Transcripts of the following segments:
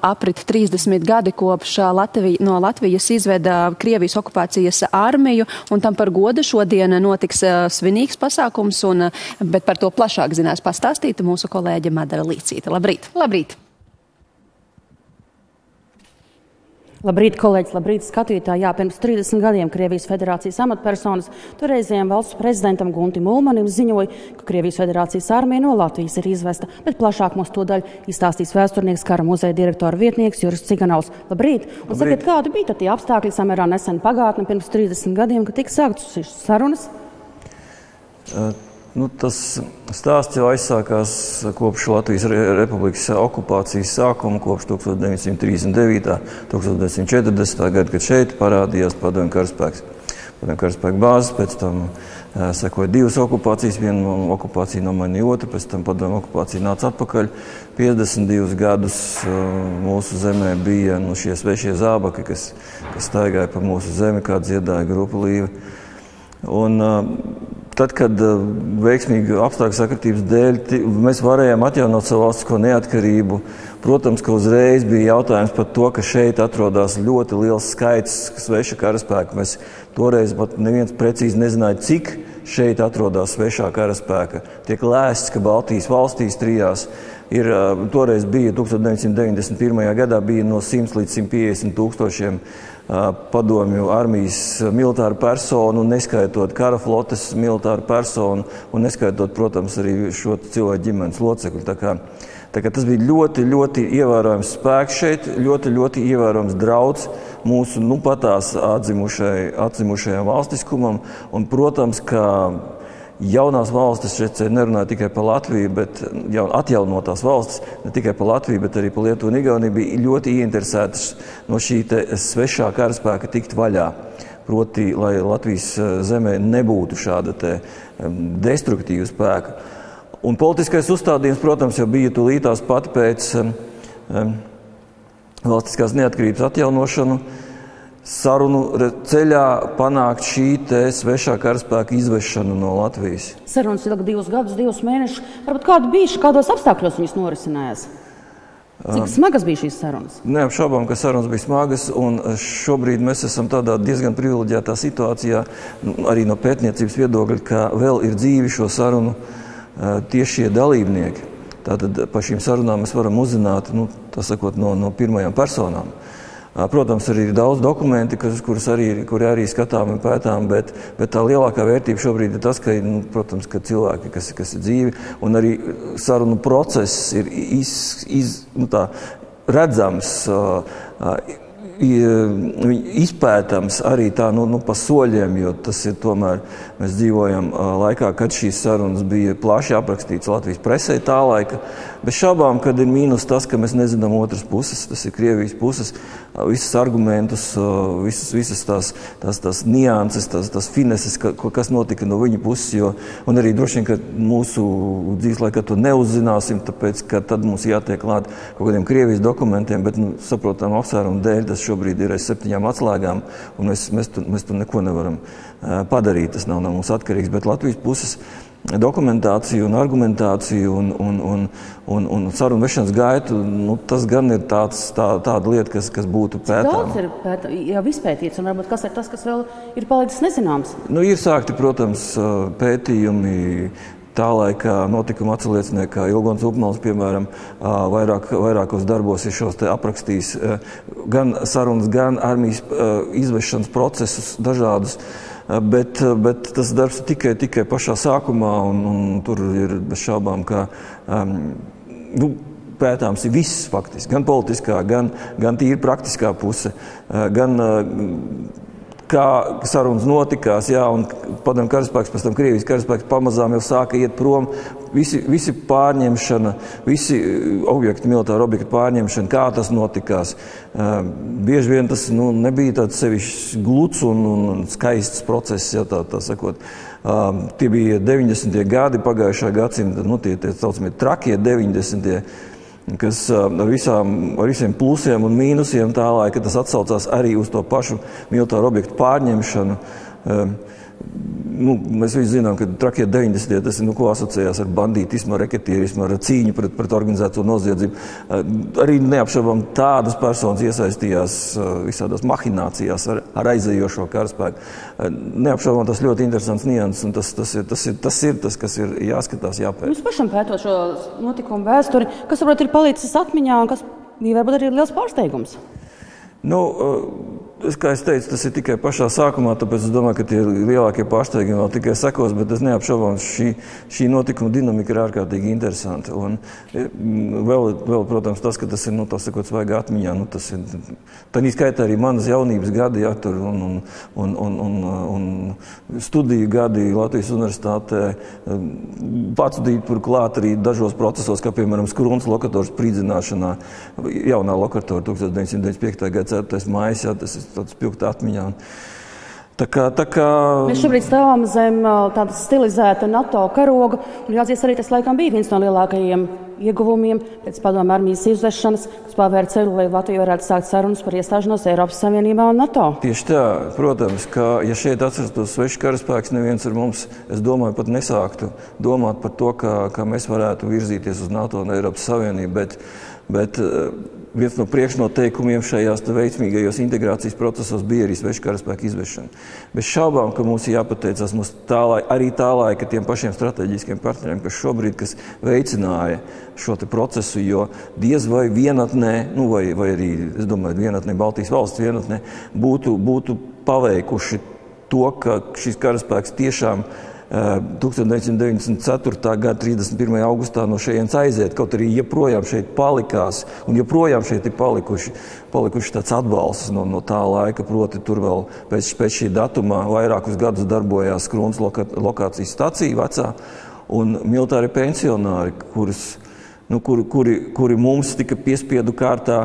aprit 30 gadi kopš no Latvijas izveda Krievijas okupācijas armiju, un tam par godu šodien notiks svinīgs pasākums, bet par to plašāk zinās pastāstīt mūsu kolēģe Madara Līcīte. Labrīt! Labrīt! Labrīt, kolēģis, labrīt, skatītāji. Jā, pirms 30 gadiem Krievijas federācijas amatpersonas toreizējiem valsts prezidentam Guntim Ulmanim ziņoja, ka Krievijas federācijas armija no Latvijas ir izvesta, bet plašāk mums to daļu izstāstīs vēsturnieks, Kara muzeja direktora vietnieks Jūris Ciganaus. Labrīt! Un sakiet, kādi bija tie apstākļi samērā nesen pagātne pirms 30 gadiem, kad tika sāktas šīs sarunas? Tas stāsts jau aizsākās kopš Latvijas Republikas okupācijas sākuma, kopš 1939. 1940. Gada, kad šeit parādījās padomju karaspēks. Padomju karaspēku bāzes, pēc tam sekoja divas okupācijas, viena okupācija nomainīja otru, pēc tam padomju okupācija nāca atpakaļ. 52 gadus mūsu zemē bija šie svešie zābaki, kas staigāja pa mūsu zemi, kā dziedāja grupu līvi. Un tad, kad veiksmīgi apstākļu sakritības dēļ mēs varējām atjaunot savu valstisko neatkarību, protams, ka uzreiz bija jautājums par to, ka šeit atrodas ļoti liels skaits sveša karaspēka. Mēs toreiz pat neviens precīzi nezināja, cik šeit atrodas svešā karaspēka. Tiek lēsts, ka Baltijas valstīs trijās toreiz bija 1991. gadā bija no 100 līdz 150 tūkstošiem padomju armijas militāru personu, neskaitot kara flotes militāru personu un neskaitot, protams, arī šo cilvēku ģimenes locekļu. Tā kā tas bija ļoti, ļoti ievērojams spēks šeit, ļoti, ļoti ievērojams draudz mūsu patās atdzimušajam valstiskumam. Un, protams, ka jaunās valstis, šeit nerunāja tikai par Latviju, bet atjaunotās valstis, ne tikai par Latviju, bet arī par Lietuvu un Igauniju, bija ļoti ieinteresētas no šī svešā karaspēka tikt vaļā. Proti, lai Latvijas zemē nebūtu šāda destruktīva spēka. Un politiskais uzstādījums, protams, jau bija tūlītās pat pēc valstiskās neatkarības atjaunošanu. Sarunu ceļā panākt šī svešā karaspēka izvešanu no Latvijas. Sarunas ir 2 gadus, 2 mēnešus. Varbūt kādos apstākļos viņas norisinājās? Cik smagas bija šīs sarunas? Neapšaubām, ka sarunas bija smagas, un šobrīd mēs esam tādā diezgan privileģētā situācijā, arī no pētniecības viedokļa, ka vēl ir dzīvi šo sarunu tiešie dalībnieki. Tātad par šīm sarunām mēs varam uzzināt, tā sakot, no pirmajām personām. Protams, arī ir daudz dokumenti, kuri arī skatām un pētām, bet tā lielākā vērtība šobrīd ir tas, ka cilvēki, kas ir dzīvi, un arī sarunu process ir redzams, izpētams arī tā pa soļiem, jo tas ir tomēr, mēs dzīvojam laikā, kad šīs sarunas bija plaši aprakstīts Latvijas presē tā laika. Bez šabām, kad ir mīnus tas, ka mēs nezinām otras puses, tas ir Krievijas puses, visas argumentus, visas tās nianses, tās fineses, kas notika no viņa puses, un arī droši vien, ka mūsu dzīves laikā to neuzzināsim, tāpēc, ka tad mums jātiek klāt kaut kādiem Krievijas dokumentiem, bet, saprotam, apsvērumu dēļ tas šobrīd ir aiz 7 atslēgām, un mēs tur neko nevaram padarīt, tas nav no mums atkarīgs, bet Latvijas puses dokumentāciju un argumentāciju un sarunu vešanas gaitu, tas gan ir tāda lieta, kas būtu pētāma. Cik daudz ir jau izpētīts, un varbūt kas ir tas, kas vēl ir palicis nezināms? Ir sākti, protams, pētījumi. Tā laikā notikuma atsalieciniekā Ilgons Upnaules, piemēram, vairākos darbos ir šos aprakstījis gan sarunas, gan armijas izvešanas procesus dažādus, bet tas darbs ir tikai pašā sākumā, un tur ir bez šaubām, ka pētāms ir viss faktiski, gan politiskā, gan tīri praktiskā puse, gan kā sarunas notikās, un padomju karaspēks, pēc tam Krievijas karaspēks pamazām jau sāka iet prom. Visi pārņemšana, visi militāru objektu pārņemšana, kā tas notikās. Bieži vien tas nebija tāds sevišķs gluds un skaists process, tā sakot. Tie bija 90. gadi pagājušā gadsimta, tie saucamie trakie 90. kas ar visiem plusiem un mīnusiem tā laika, tas atsaucās arī uz to pašu militāru objektu pārņemšanu. Mēs visi zinām, ka trakie 90. Tas ir, ko asociējās ar bandītismu, ar reketierismu, ar cīņu pret organizēto noziedzību. Arī neapšaubām tādas personas iesaistījās visādās mahinācijās ar aizējošo karaspēku. Neapšaubām tas ļoti interesants nianses, un tas ir tas, kas ir jāskatās, jāpēta. Mums pašam pētot šo notikumu vēsturi, kas, varbūt, ir palicis atmiņā, un kas bija varbūt arī liels pārsteigums? Kā es teicu, tas ir tikai pašā sākumā, tāpēc es domāju, ka tie lielākie pārsteigumi vēl tikai sekos, bet es neapšaubām, šī notikuma dinamika ir ārkārtīgi interesanta. Un vēl, protams, tas, ka tas ir, tā sakot, svaigi atmiņā, tas ir, tā skaitā arī manas jaunības gadi, tur un studiju gadi Latvijas universitātē, pacudīt turklāt arī dažos procesos, kā, piemēram, Skrūnas lokators spridzināšanā, jaunā lokatora 1995. gada 4. mājas, tas ir tāds pilgt atmiņā. Mēs šobrīd stāvām zem tāda stilizēta NATO karoga, un jāatzīst arī tas laikam bija viens no lielākajiem ieguvumiem pēc padomu armijas izvešanas, kas pavēra ceļu, lai Latvija varētu sākt sarunas par iestāšanos Eiropas Savienībā un NATO. Tieši tā, protams, ka ja šeit atrastos svešs karaspēks, neviens ar mums, es domāju, pat nesāktu domāt par to, kā mēs varētu virzīties uz NATO un Eiropas Savienību, bet viens no priekšnoteikumiem šajās veiksmīgajos integrācijas procesos bija arī svešu karaspēku izvešana. Bez šaubām, ka mums ir jāpateicās arī tā laika tiem pašiem strateģiskiem partneriem, kas šobrīd veicināja šo procesu, jo diez vai vienatnē, vai arī, es domāju, vienatnē, Baltijas valsts vienatnē, būtu paveikuši to, ka šis karaspēks tiešām 1994. gada 31. augustā no šejienes aiziet, kaut arī joprojām šeit palikās, un joprojām šeit ir palikuši tāds atbalsts no tā laika, proti tur vēl pēc šī datumā vairākus gadus darbojās Skrūnas lokācijas stacija vecā, un militāri pensionāri, kuri mums tika piespiedu kārtā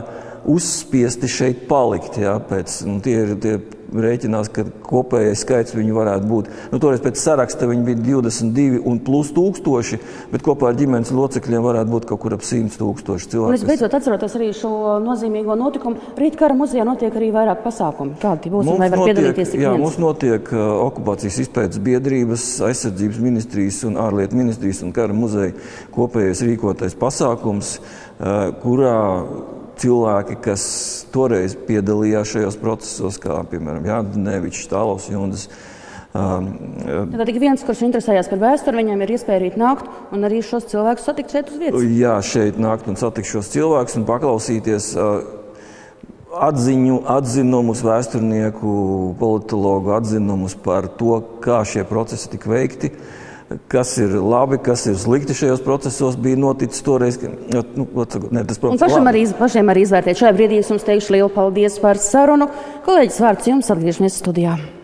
uzspiesti šeit palikt, tie rēķinās, ka kopējais skaits viņu varētu būt. Toreiz pēc saraksta viņi bija 22 un plus tūkstoši, bet kopā ar ģimenes locekļiem varētu būt kaut kur ap 100 000 cilvēki. Un es beidzot atceroties arī šo nozīmīgo notikumu. Rīt Kara muzejā notiek arī vairāk pasākumu. Kādi būs un lai var piedalīties? Jā, mums notiek Okupācijas izpēdes biedrības, Aizsardzības ministrijas un ārlietu ministrijas un Kara muzeja kopējais rīkotais pasākums, kurā cilvēki, kas toreiz piedalījās šajos procesos, kā, piemēram, Jādnevičs, Stālavs, Jundzes. Tad tik viens, kurš interesējās par vēsturi, viņam ir iespēja arī nākt un arī šos cilvēkus satikt šeit uz vietas? Jā, šeit nākt un satikt šos cilvēkus un paklausīties atzinumus, vēsturnieku, politologu atzinumus par to, kā šie procesi tika veikti. Kas ir labi, kas ir slikti šajos procesos bija noticis toreiz. Un pašiem arī izvērtēt. Šajā brīdī es jums teikšu lielu paldies par sarunu. Kolēģis, vārds jums, atgriežamies studijā.